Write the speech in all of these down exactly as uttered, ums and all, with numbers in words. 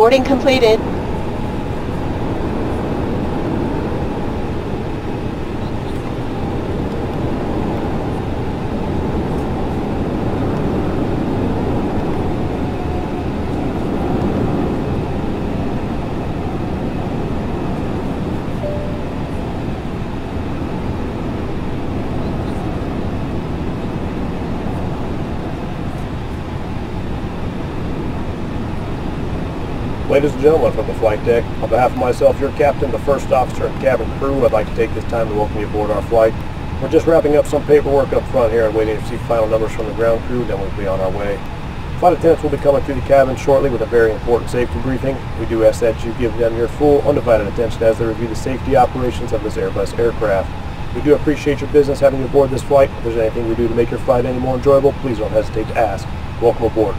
Boarding completed. Ladies and gentlemen, from the flight deck, on behalf of myself, your captain, the first officer, and cabin crew, I'd like to take this time to welcome you aboard our flight. We're just wrapping up some paperwork up front here and waiting to receive final numbers from the ground crew, then we'll be on our way. Flight attendants will be coming through the cabin shortly with a very important safety briefing. We do ask that you give them your full, undivided attention as they review the safety operations of this Airbus aircraft. We do appreciate your business having you aboard this flight. If there's anything we do to make your flight any more enjoyable, please don't hesitate to ask. Welcome aboard.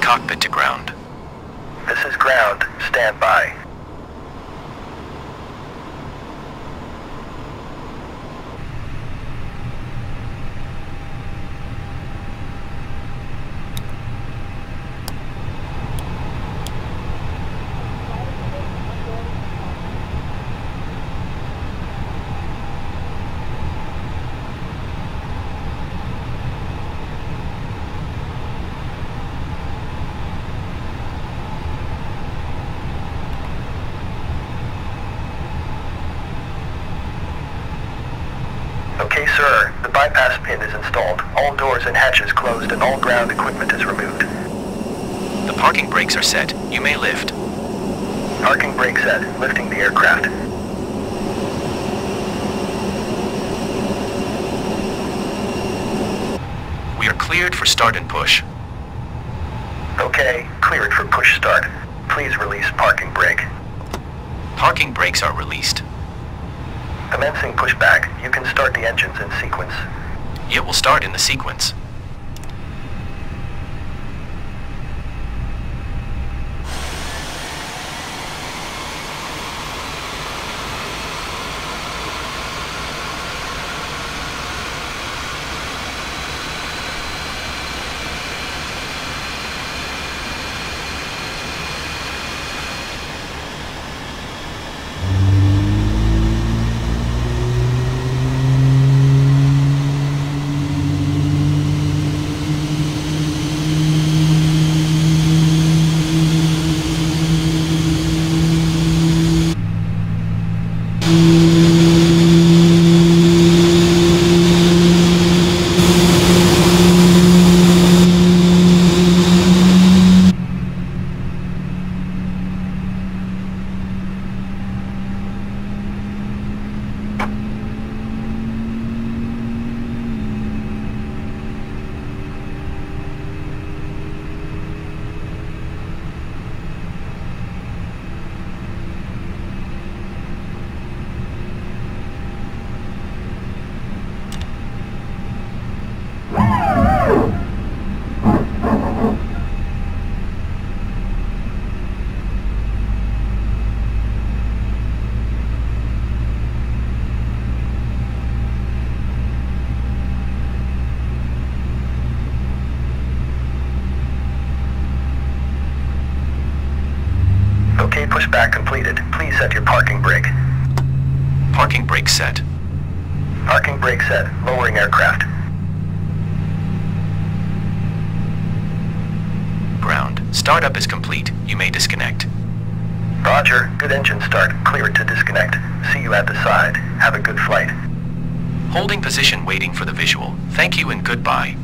Cockpit to ground. This is ground. Stand by. Okay, sir. The bypass pin is installed. All doors and hatches closed and all ground equipment is removed. The parking brakes are set. You may lift. Parking brake set. Lifting the aircraft. We are cleared for start and push. Okay, cleared for push start. Please release parking brake. Parking brakes are released. Commencing pushback. You can start the engines in sequence. It will start in the sequence. Pushback completed. Please set your parking brake. Parking brake set. Parking brake set. Lowering aircraft. Ground. Startup is complete. You may disconnect. Roger. Good engine start. Cleared to disconnect. See you at the side. Have a good flight. Holding position waiting for the visual. Thank you and goodbye.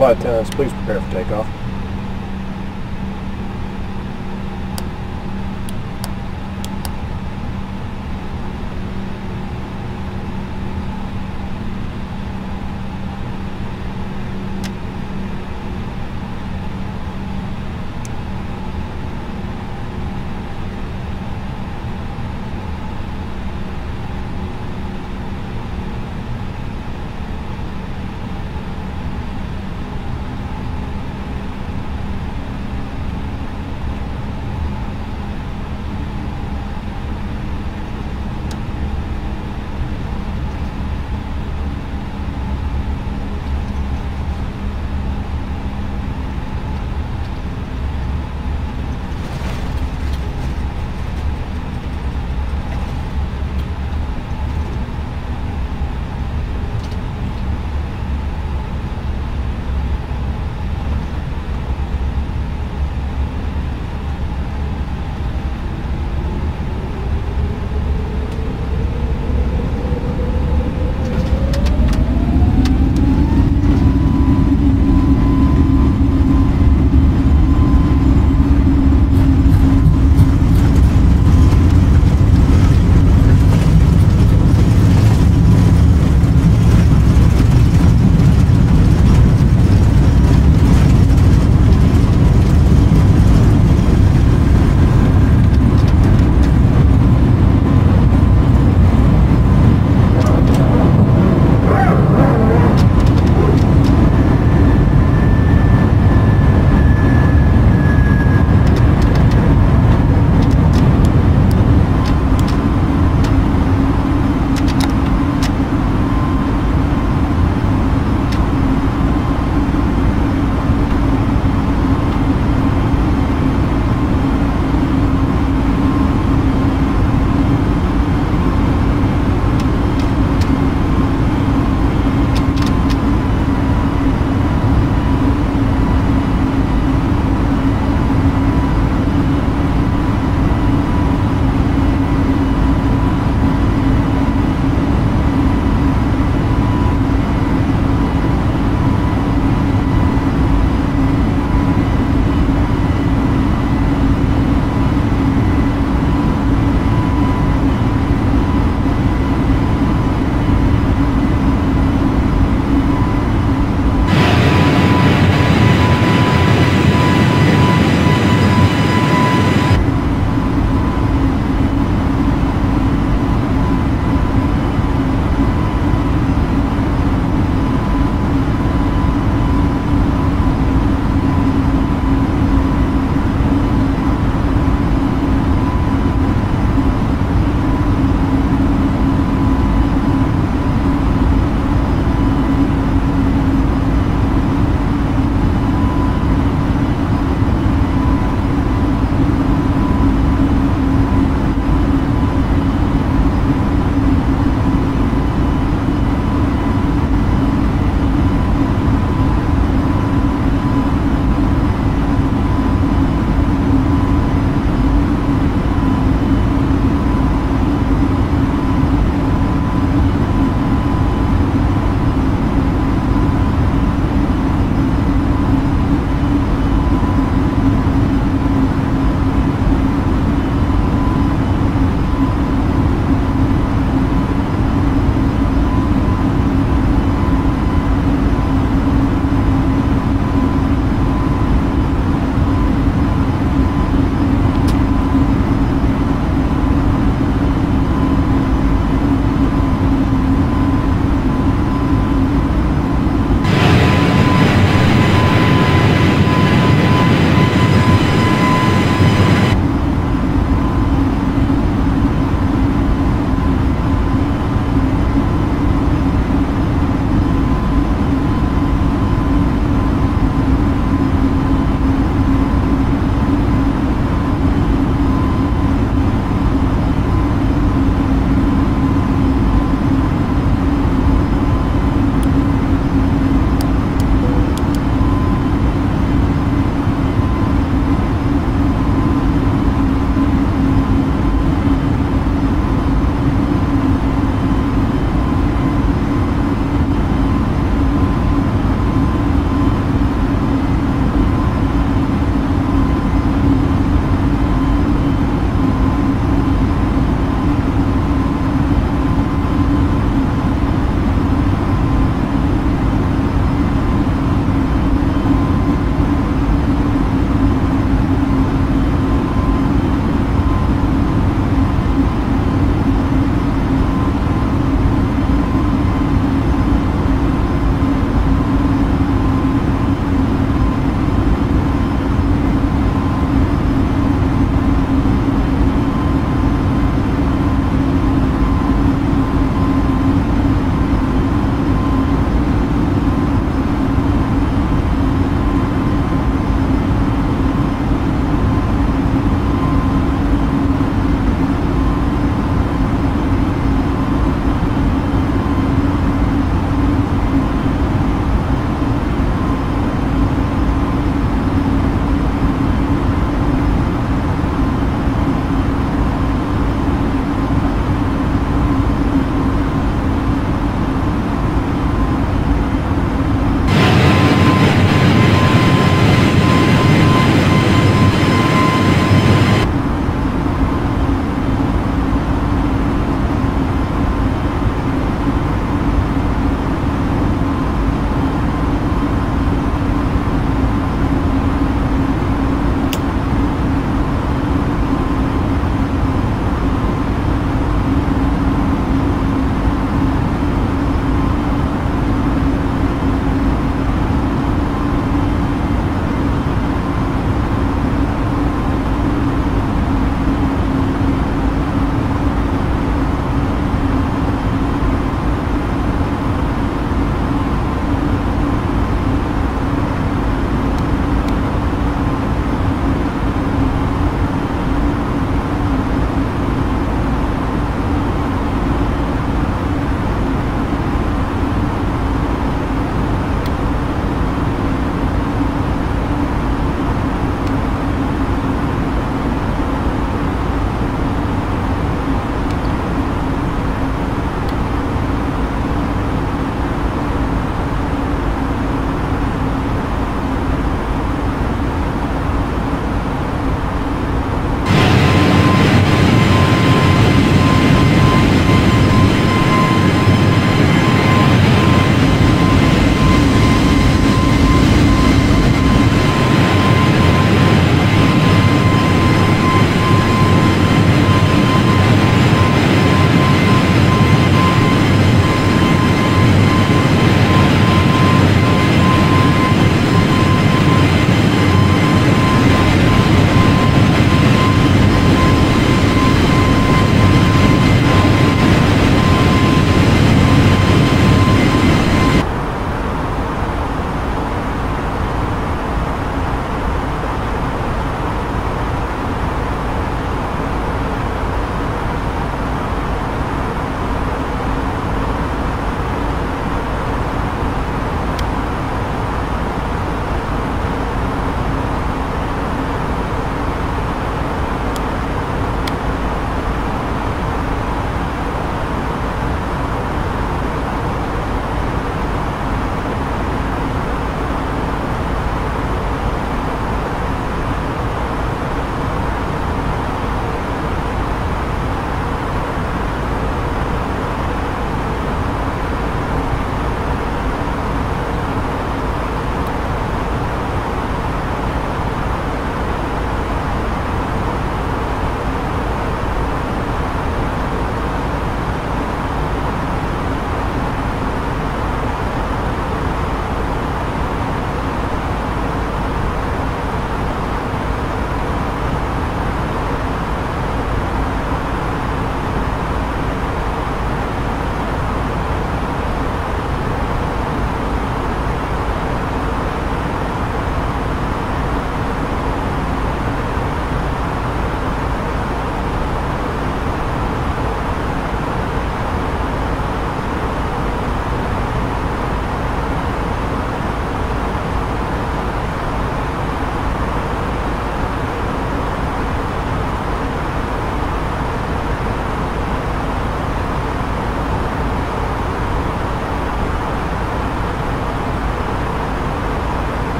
Flight attendants, please prepare for takeoff.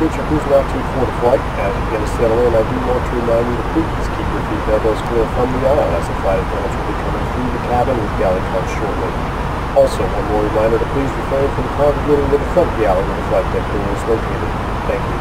future cruise and altitude for the flight. As you begin to settle in, I do want to remind you to please keep your feet level and square from the aisle as the flight attendants will be coming through the cabin with galley cars shortly. Also, one more reminder to please refrain from congregating near the front galley where the flight deck door is located. Thank you.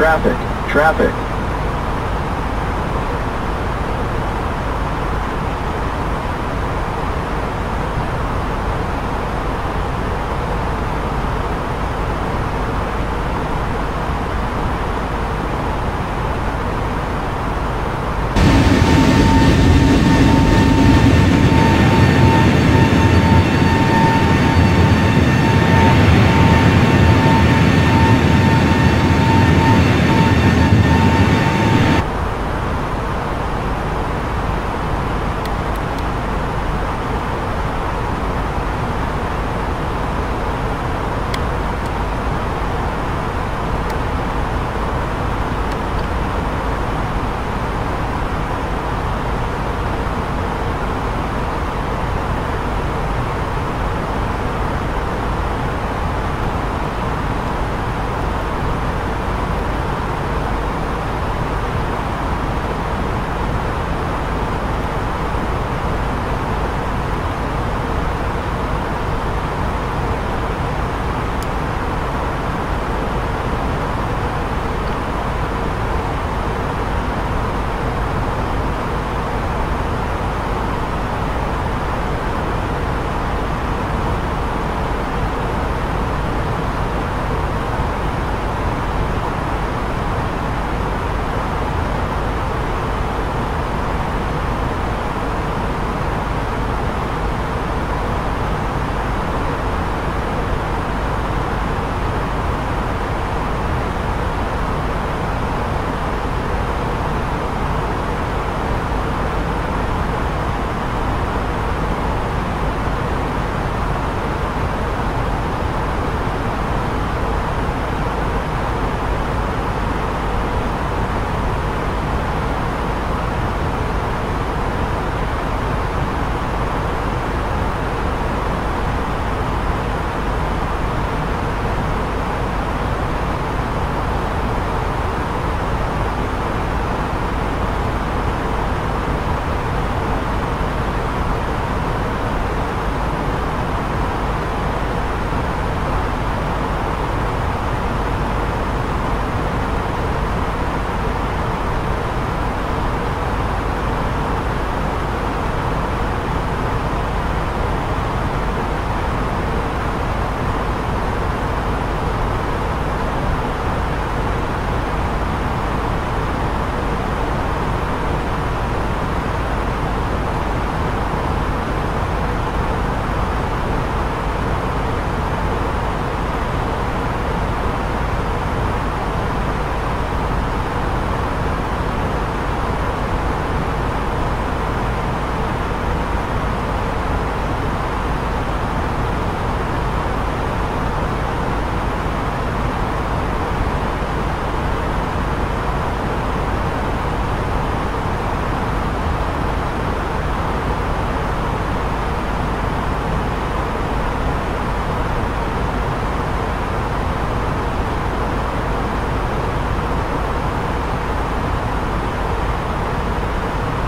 Traffic, traffic.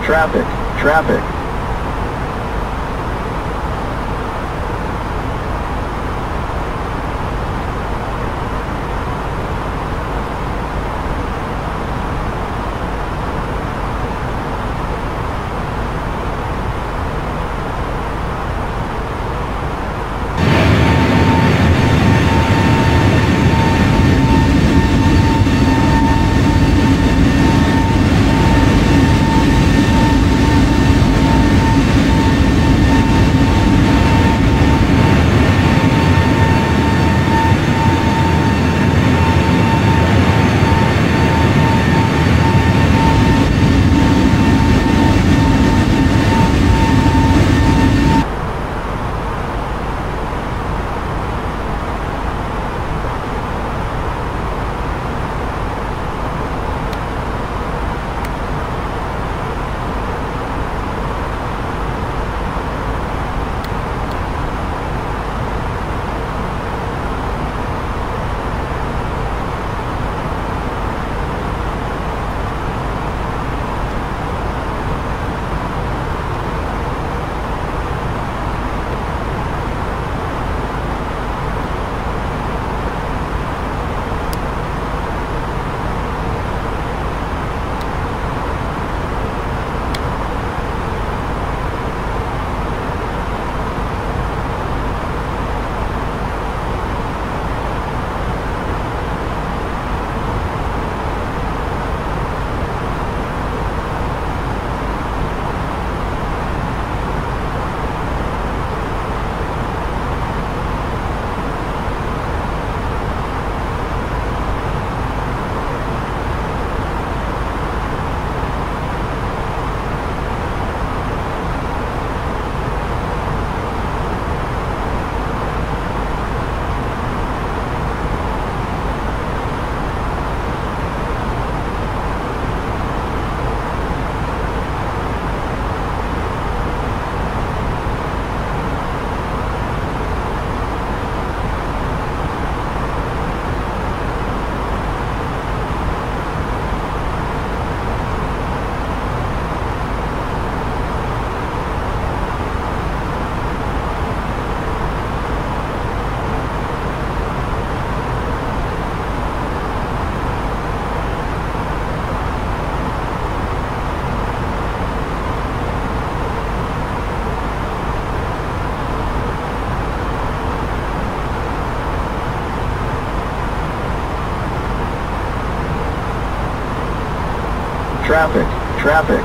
Traffic, traffic. Traffic, traffic.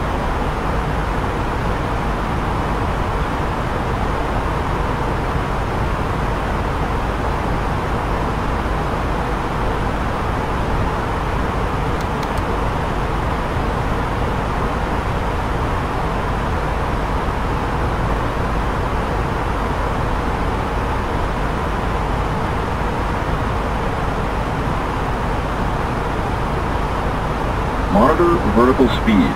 Monitor vertical speed.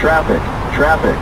Traffic, traffic.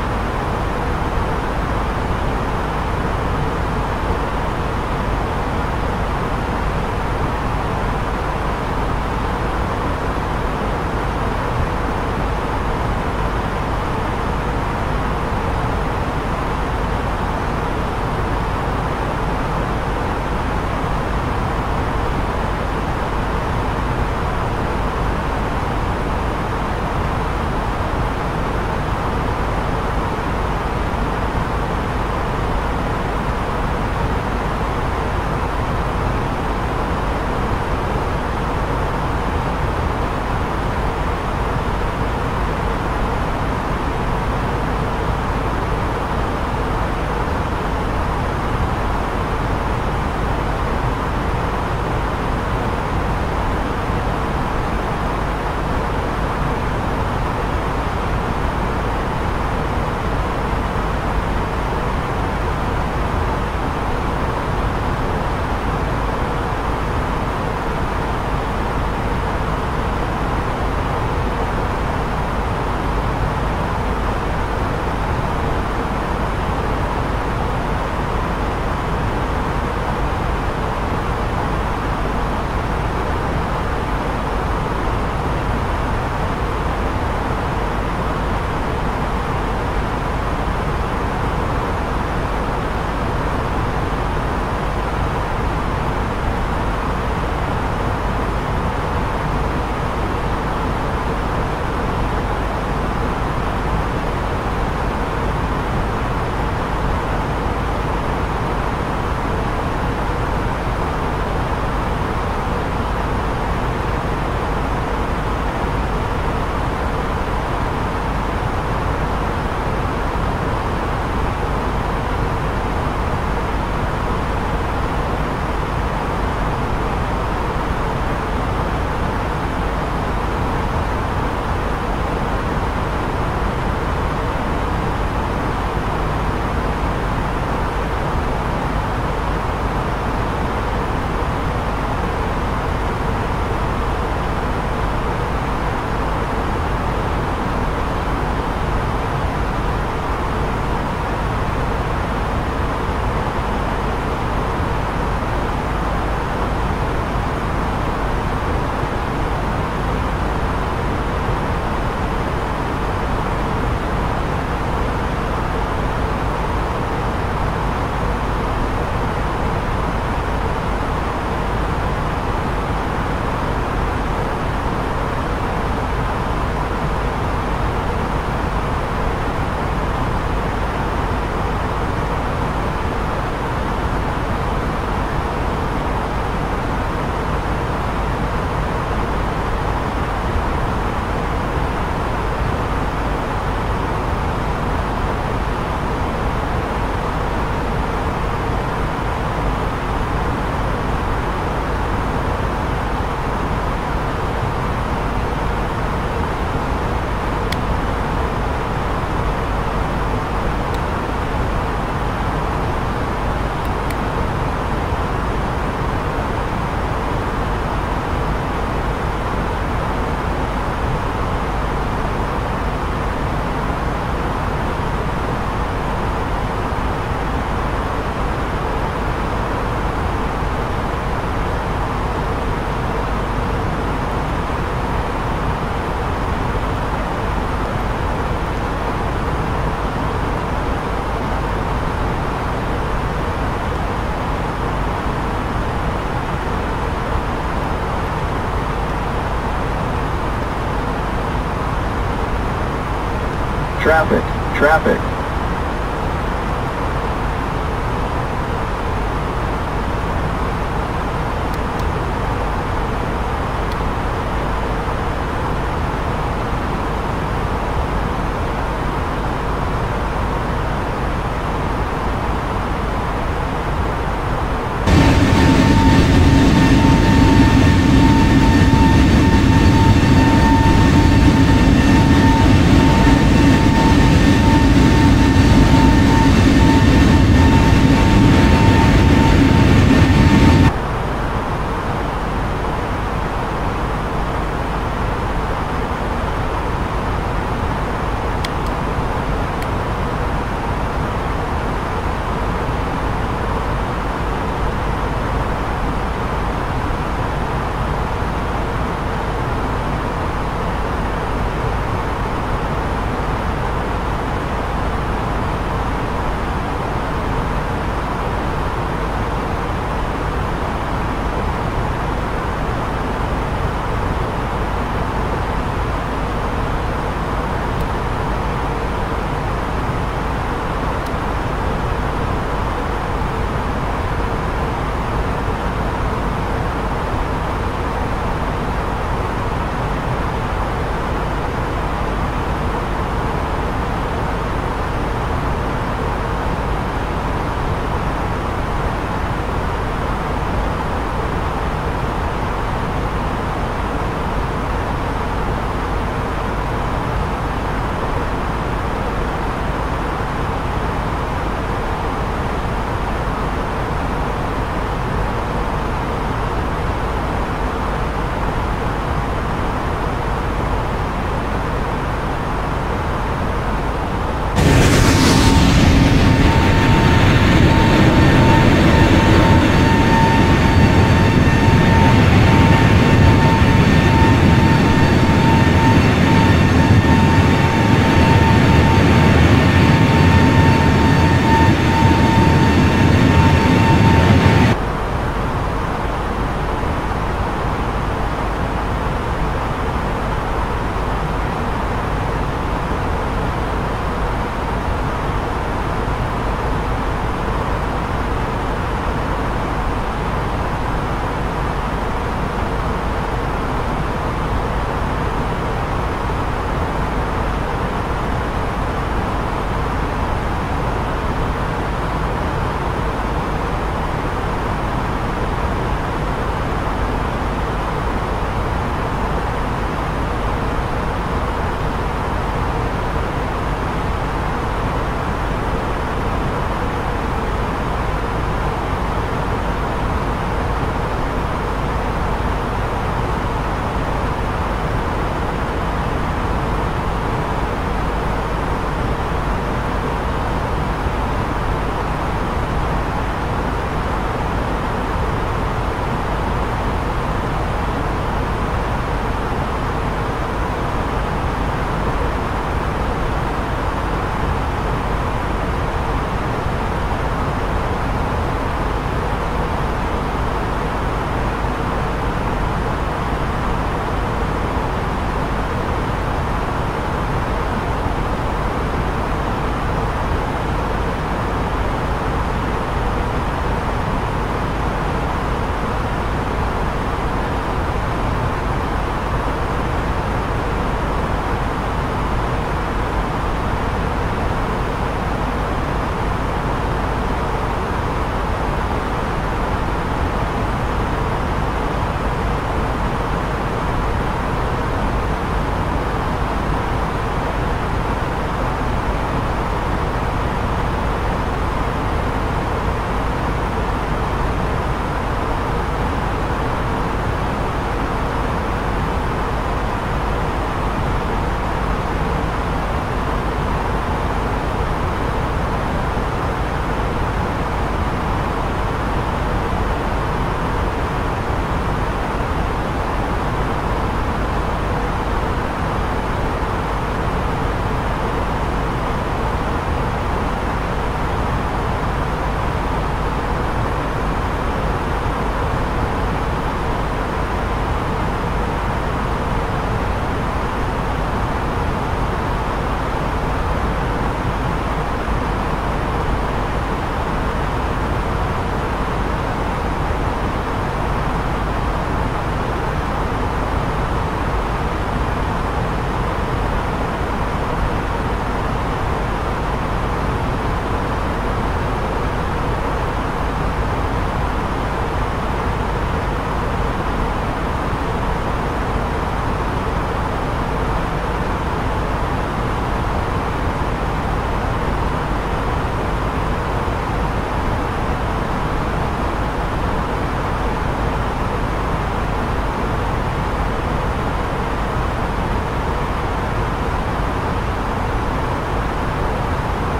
Traffic, traffic.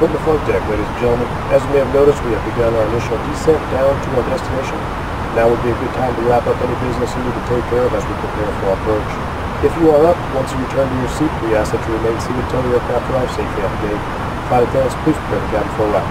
Quitting the float deck, ladies and gentlemen. As you may have noticed, we have begun our initial descent down to our destination. Now would be a good time to wrap up any business you need to take care of as we prepare for our approach. If you are up, once you return to your seat, we ask that you remain seated until the aircraft arrives safely at the gate. Flight attendants, please prepare the cabin for a lap.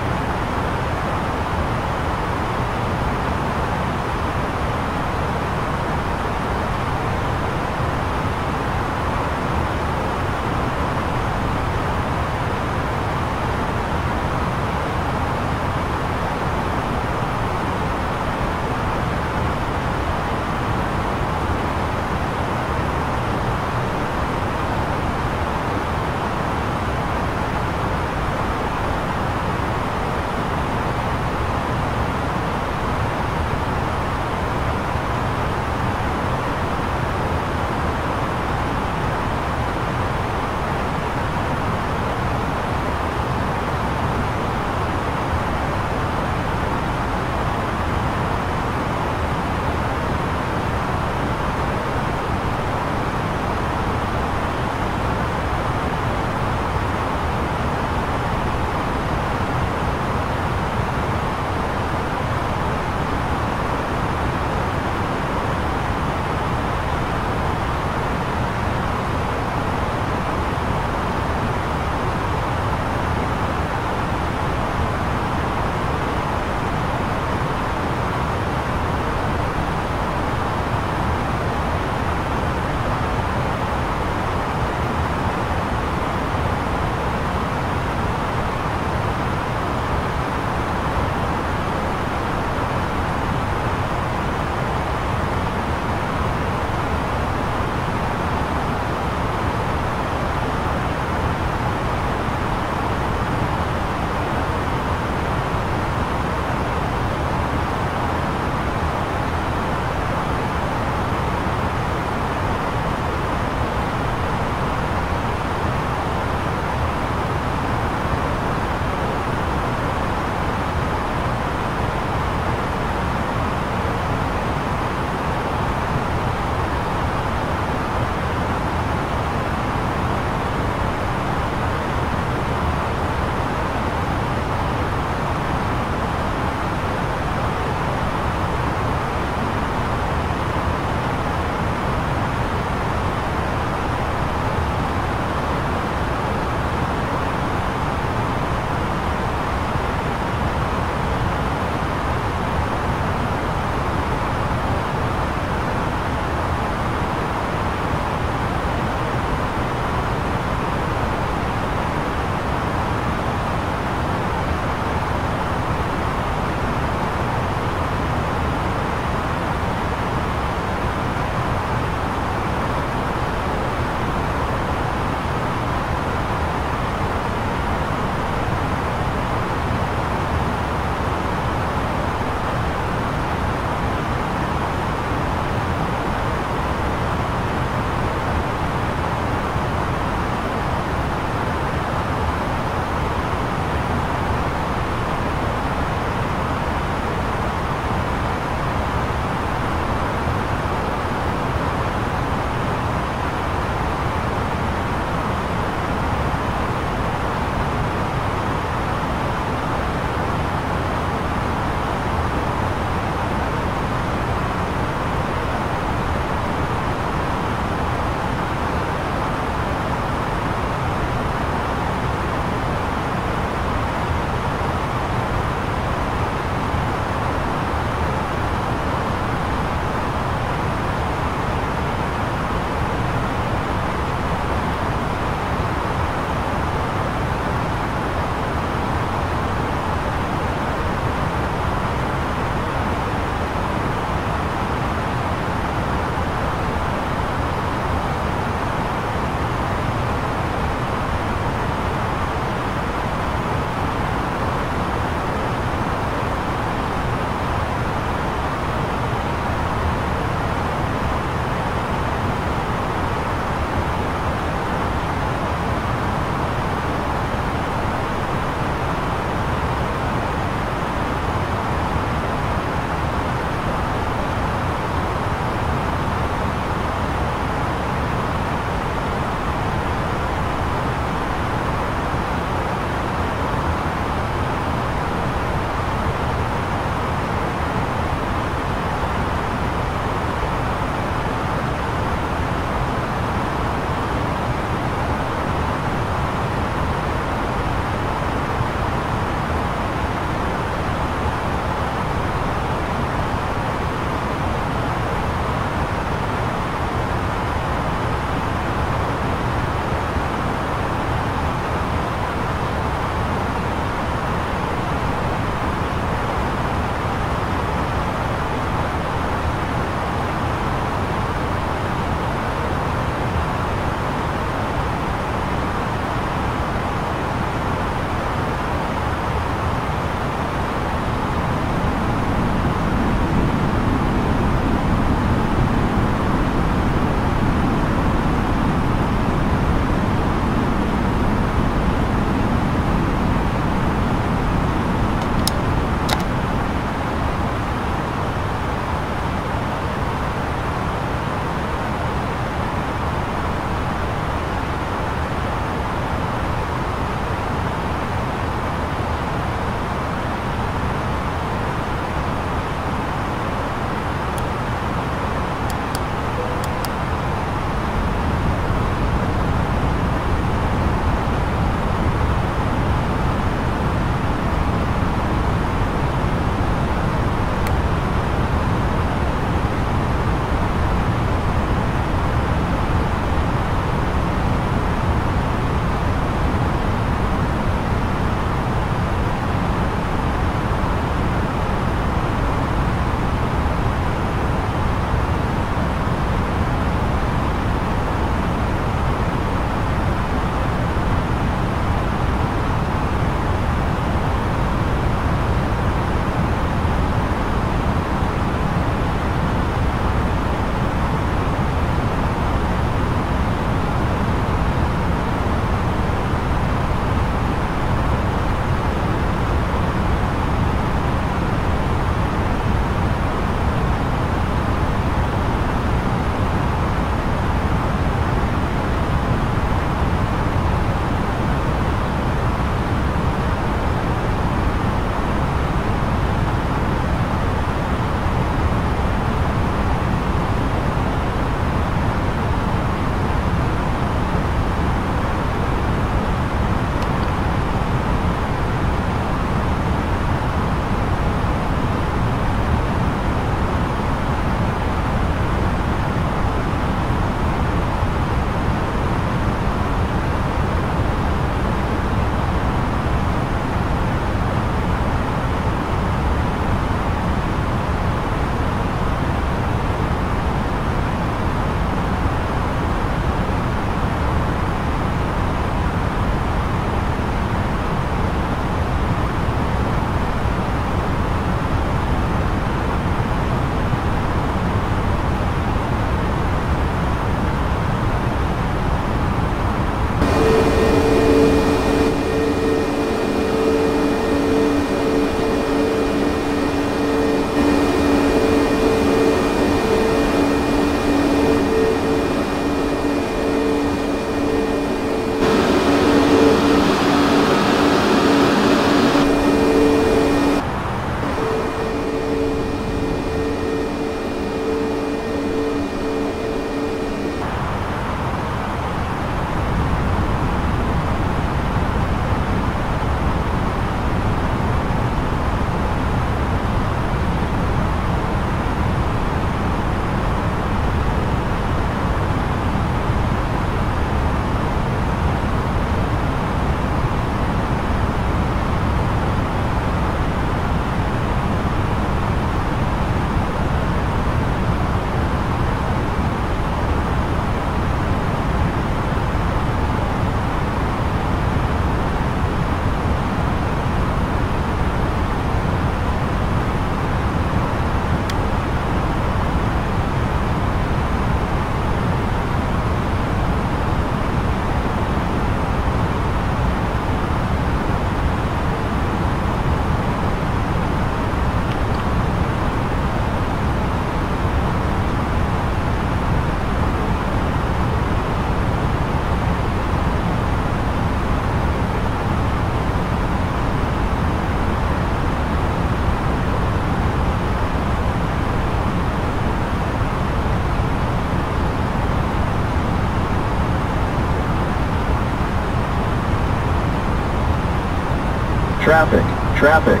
Traffic, traffic.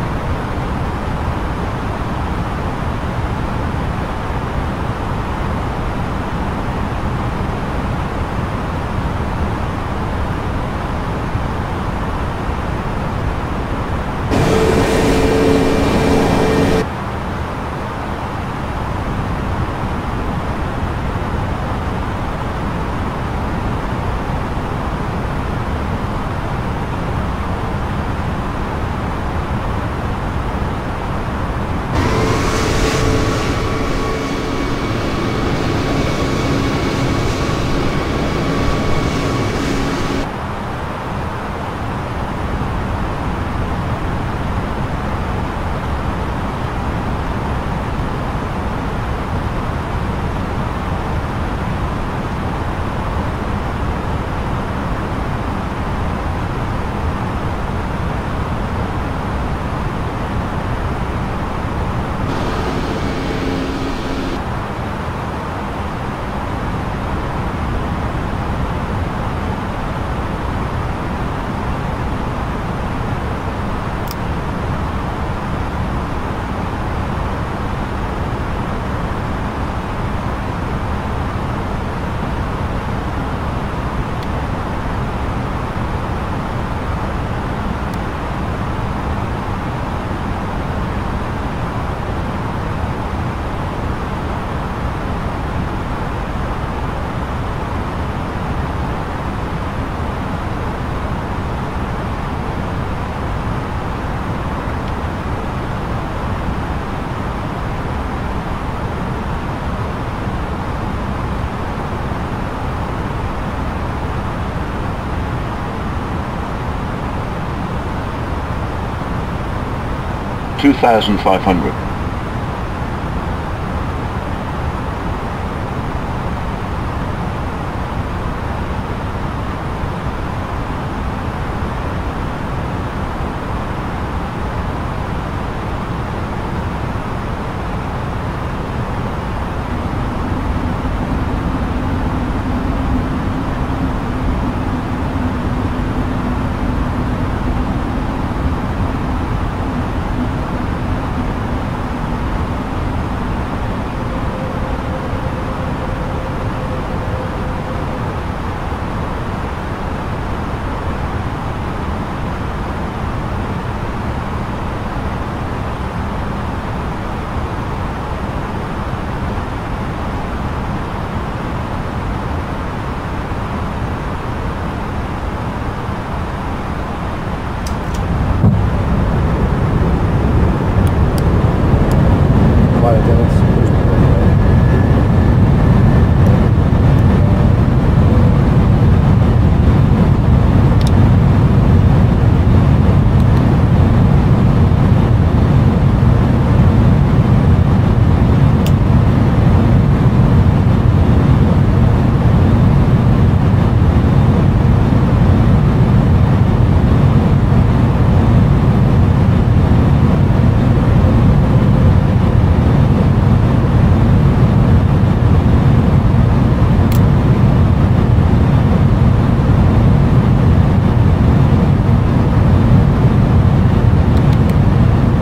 two thousand five hundred.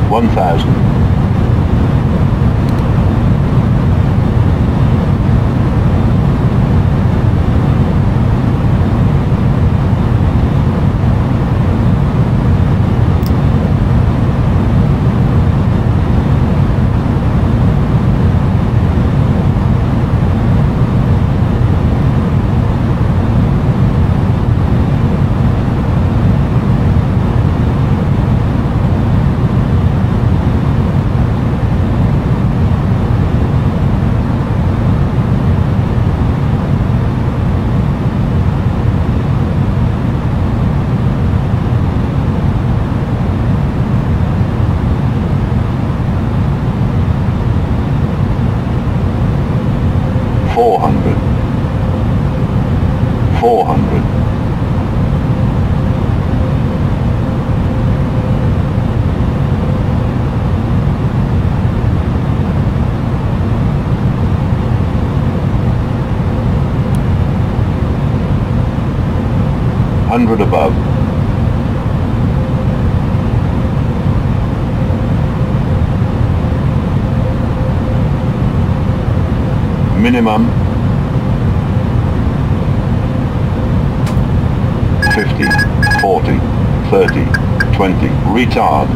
one thousand. Hundred above, minimum fifty, forty, thirty, twenty, retard.